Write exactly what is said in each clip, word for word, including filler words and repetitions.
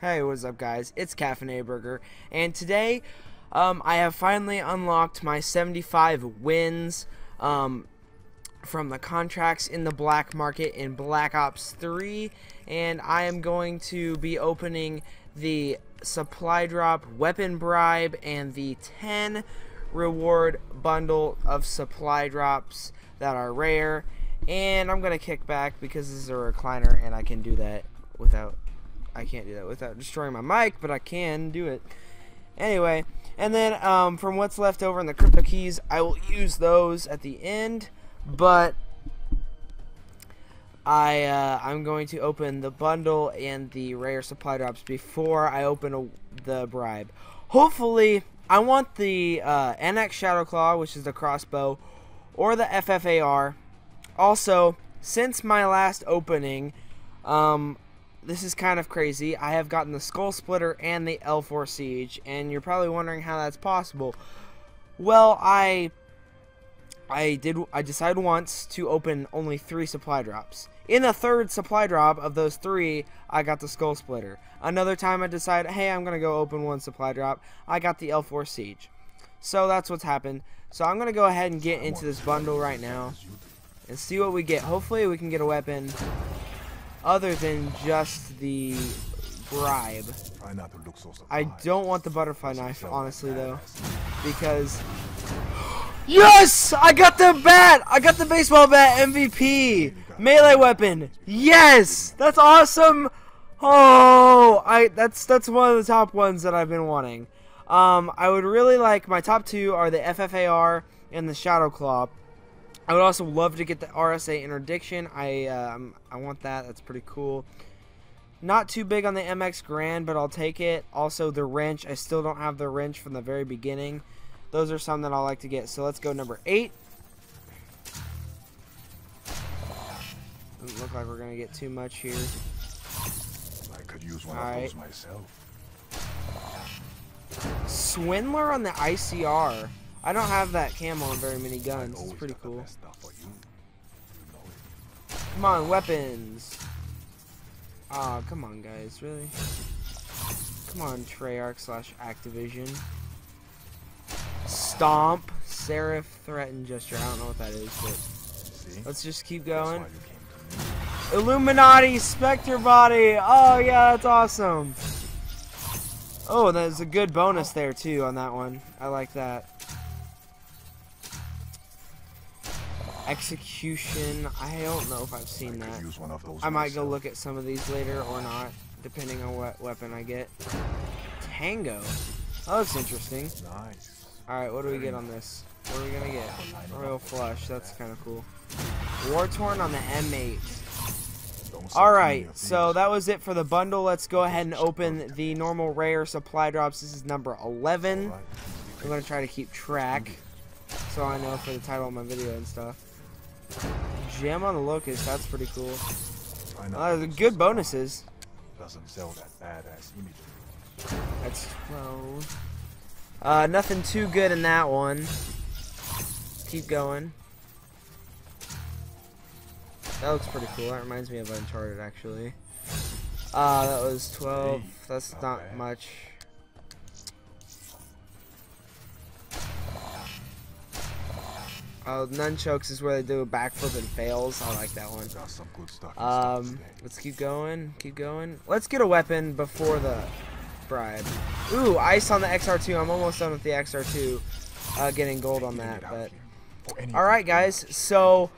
Hey, what's up guys, it's Kaffenberger, and today um, I have finally unlocked my seventy-five wins um, from the contracts in the black market in Black Ops three, and I am going to be opening the supply drop weapon bribe and the ten reward bundle of supply drops that are rare. And I'm going to kick back because this is a recliner and I can do that without... I can't do that without destroying my mic, but I can do it anyway. And then um, from what's left over in the crypto keys, I will use those at the end, but I uh, I'm going to open the bundle and the rare supply drops before I open a, the bribe. Hopefully I want the uh, N X Shadow Claw, which is the crossbow, or the F F A R. Also, since my last opening, um, this is kind of crazy, I have gotten the Skull Splitter and the L four Siege, and you're probably wondering how that's possible. Well, I I did I decided once to open only three supply drops. In the third supply drop of those three, I got the Skull Splitter. Another time I decided, hey, I'm going to go open one supply drop. I got the L four Siege. So that's what's happened. So I'm going to go ahead and get into this bundle right now and see what we get. Hopefully we can get a weapon other than just the bribe. I don't want the butterfly knife, honestly, though, because... Yes! I got the bat! I got the baseball bat M V P! Melee weapon! Yes! That's awesome! Oh! I that's that's one of the top ones that I've been wanting. Um, I would really like... My top two are the F F A R and the Shadow Claw. I would also love to get the R S A interdiction. I um, I want that. That's pretty cool. Not too big on the M X Grand, but I'll take it. Also, the wrench. I still don't have the wrench from the very beginning. Those are some that I like to get. So let's go number eight. Doesn't look like we're gonna get too much here. I could use one of those myself. Swindler on the I C R. I don't have that camo on very many guns. It's pretty cool. Come on, weapons. Aw, oh, come on, guys. Really? Come on, Treyarch slash Activision. Stomp. Seraph. Threaten gesture. I don't know what that is, but let's just keep going. Illuminati Spectre body. Oh, yeah, that's awesome. Oh, there's a good bonus there, too, on that one. I like that. Execution. I don't know if I've seen that. I might go look at some of these later or not, depending on what weapon I get. Tango. Oh, that's interesting. Nice. Alright, what do we get on this? What are we gonna get? Royal Flush. That's kind of cool. War Torn on the M eight. Alright, so that was it for the bundle. Let's go ahead and open the normal rare supply drops. This is number eleven. I'm gonna try to keep track so I know for the title of my video and stuff. Gem on the Locust, that's pretty cool. Uh, good bonuses. Doesn't sell that badass imagery. That's twelve. Uh, nothing too good in that one. Keep going. That looks pretty cool. That reminds me of Uncharted, actually. Uh, that was twelve. That's not much. Oh, nunchucks is where they do a backflip and fails. I like that one. Um, let's keep going. Keep going. Let's get a weapon before the bribe. Ooh, ice on the X R two. I'm almost done with the X R two. Uh, getting gold on that. But all right, guys. So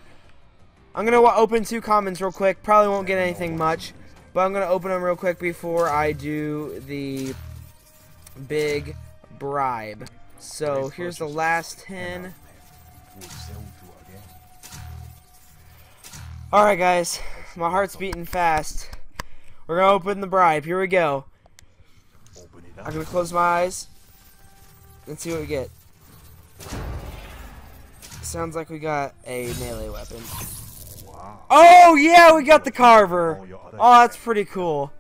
I'm gonna open two commons real quick. Probably won't get anything much, but I'm gonna open them real quick before I do the big bribe. So here's the last ten. Alright guys, my heart's beating fast. We're gonna open the bribe. Here we go. I'm gonna close my eyes and see what we get. Sounds like we got a melee weapon. Oh yeah, we got the Carver. Oh, that's pretty cool.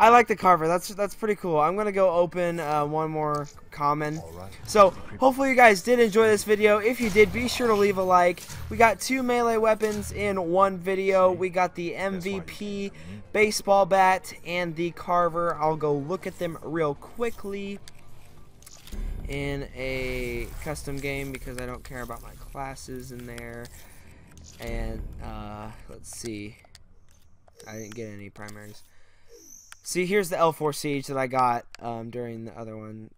I like the Carver. That's that's pretty cool. I'm gonna go open uh, one more common. So hopefully you guys did enjoy this video. If you did, be sure to leave a like. We got two melee weapons in one video. We got the M V P baseball bat and the Carver. I'll go look at them real quickly in a custom game because I don't care about my classes in there. And uh, let's see, I didn't get any primaries. See, here's the L four Siege that I got um, during the other one,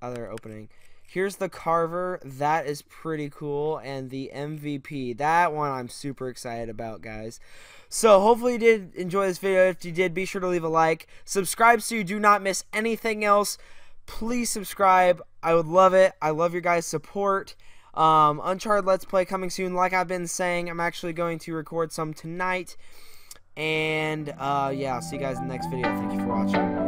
other opening. Here's the Carver. That is pretty cool. And the M V P. That one I'm super excited about, guys. So hopefully you did enjoy this video. If you did, be sure to leave a like. Subscribe so you do not miss anything else. Please subscribe. I would love it. I love your guys' support. Um, Uncharted Let's Play coming soon. Like I've been saying, I'm actually going to record some tonight. And, uh, yeah, I'll see you guys in the next video. Thank you for watching.